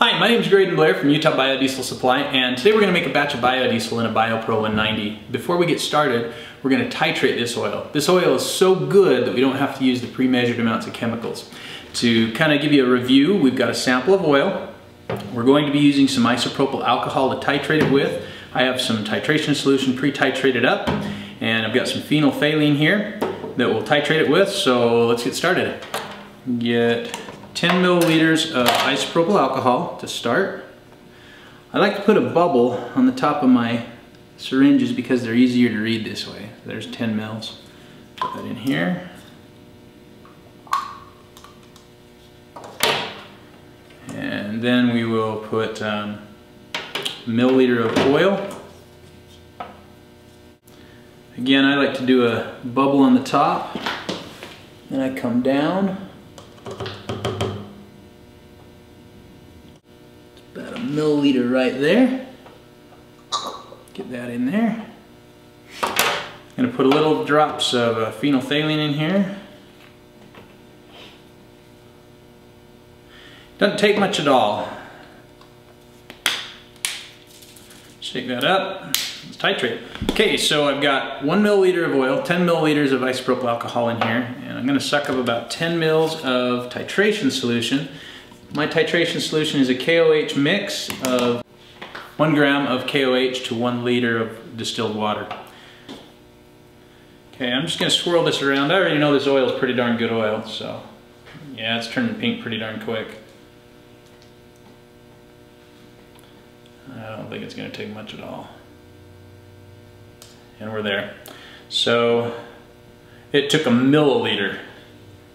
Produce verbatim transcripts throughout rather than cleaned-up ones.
Hi, my name is Graydon Blair from Utah Biodiesel Supply, and today we're going to make a batch of biodiesel in a Biopro one ninety. Before we get started, we're going to titrate this oil. This oil is so good that we don't have to use the pre-measured amounts of chemicals. To kind of give you a review, we've got a sample of oil. We're going to be using some isopropyl alcohol to titrate it with. I have some titration solution pre-titrated up, and I've got some phenolphthalein here that we'll titrate it with, so let's get started. Get ten milliliters of isopropyl alcohol to start. I like to put a bubble on the top of my syringes because they're easier to read this way. There's ten mils. Put that in here. And then we will put um, a milliliter of oil. Again, I like to do a bubble on the top. Then I come down. About a milliliter right there. Get that in there. I'm going to put a little drops of uh, phenolphthalein in here. Doesn't take much at all. Shake that up. Let's titrate. Okay, so I've got one milliliter of oil, ten milliliters of isopropyl alcohol in here, and I'm going to suck up about ten mils of titration solution. My titration solution is a K O H mix of one gram of K O H to one liter of distilled water. Okay, I'm just going to swirl this around. I already know this oil is pretty darn good oil, so yeah, it's turning pink pretty darn quick. I don't think it's going to take much at all. And we're there. So it took a milliliter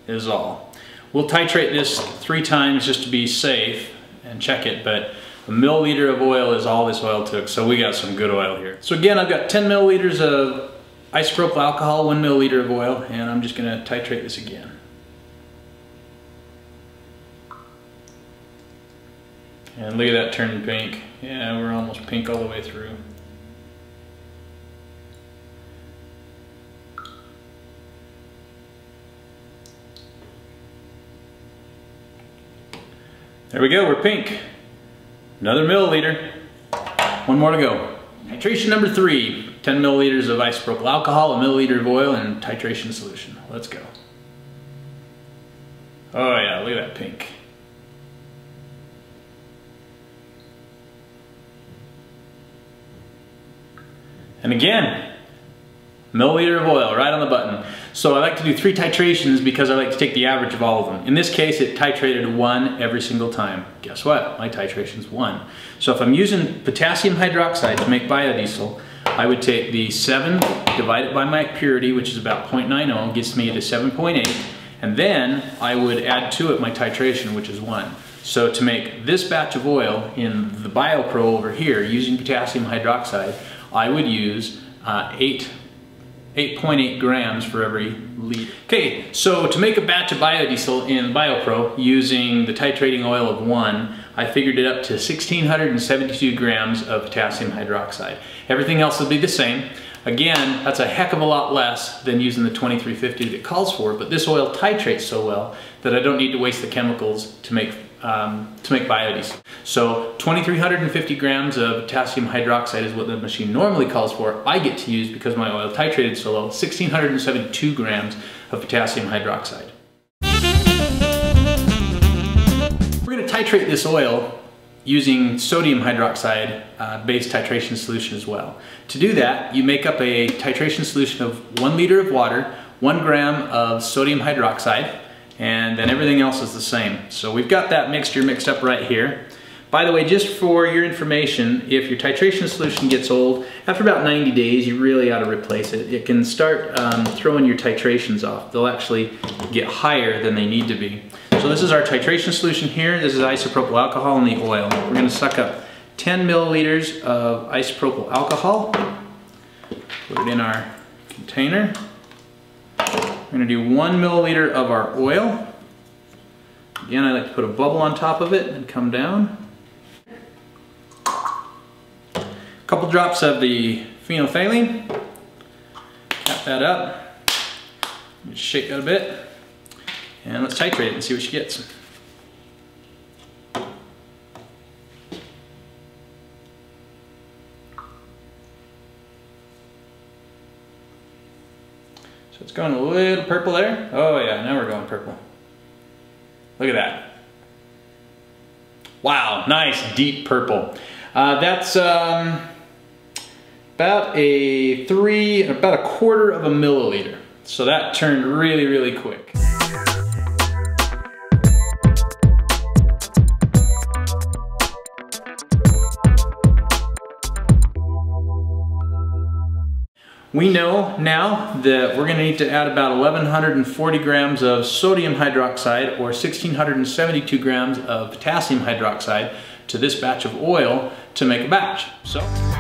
is all. We'll titrate this three times just to be safe and check it, but a milliliter of oil is all this oil took, so we got some good oil here. So again, I've got ten milliliters of isopropyl alcohol, one milliliter of oil, and I'm just gonna titrate this again. And look at that turning pink. Yeah, we're almost pink all the way through. There we go, we're pink. Another milliliter. One more to go. Titration number three, ten milliliters of isopropyl alcohol, a milliliter of oil, and titration solution. Let's go. Oh yeah, look at that pink. And again, milliliter of oil, right on the button. So I like to do three titrations because I like to take the average of all of them. In this case, it titrated one every single time. Guess what? My titration's one. So if I'm using potassium hydroxide to make biodiesel, I would take the seven, divide it by my purity, which is about point nine oh, gets me to seven point eight, and then I would add to it my titration, which is one. So to make this batch of oil in the BioPro over here, using potassium hydroxide, I would use uh, eight eight point eight grams for every liter. Okay, so to make a batch of biodiesel in BioPro using the titrating oil of one, I figured it up to one thousand six hundred seventy-two grams of potassium hydroxide. Everything else will be the same. Again, that's a heck of a lot less than using the twenty-three fifty that it calls for, but this oil titrates so well that I don't need to waste the chemicals to make Um, to make biodiesel. So two thousand three hundred fifty grams of potassium hydroxide is what the machine normally calls for. I get to use, because my oil titrated so low, one thousand six hundred seventy-two grams of potassium hydroxide. We're going to titrate this oil using sodium hydroxide uh, based titration solution as well. To do that, you make up a titration solution of one liter of water, one gram of sodium hydroxide, and then everything else is the same. So we've got that mixture mixed up right here. By the way, just for your information, if your titration solution gets old, after about ninety days, you really ought to replace it. It can start um, throwing your titrations off. They'll actually get higher than they need to be. So this is our titration solution here. This is isopropyl alcohol and the oil. We're gonna suck up ten milliliters of isopropyl alcohol. Put it in our container. We're going to do one milliliter of our oil. Again, I like to put a bubble on top of it and come down. A couple drops of the phenolphthalein. Tap that up. Just shake that a bit. And let's titrate it and see what she gets. It's going a little purple there. Oh yeah, now we're going purple. Look at that. Wow, nice deep purple. Uh, that's um, about a three, about a quarter of a milliliter. So that turned really, really quick. We know now that we're going to need to add about eleven forty grams of sodium hydroxide or one thousand six hundred seventy-two grams of potassium hydroxide to this batch of oil to make a batch. So.